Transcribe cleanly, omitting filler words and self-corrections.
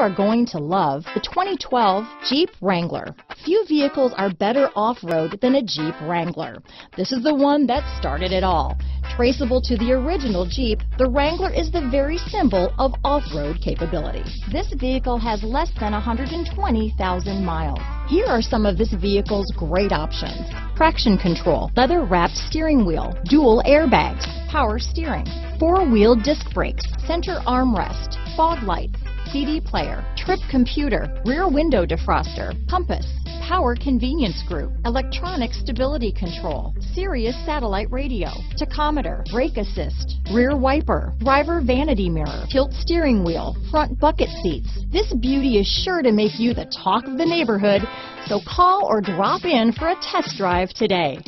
are going to love the 2012 Jeep Wrangler. Few vehicles are better off-road than a Jeep Wrangler. This is the one that started it all. Traceable to the original Jeep, the Wrangler is the very symbol of off-road capability. This vehicle has less than 120,000 miles. Here are some of this vehicle's great options: traction control, leather-wrapped steering wheel, dual airbags, power steering, four-wheel disc brakes, center armrest, fog lights, CD player, trip computer, rear window defroster, compass, power convenience group, electronic stability control, Sirius satellite radio, tachometer, brake assist, rear wiper, driver vanity mirror, tilt steering wheel, front bucket seats. This beauty is sure to make you the talk of the neighborhood, so call or drop in for a test drive today.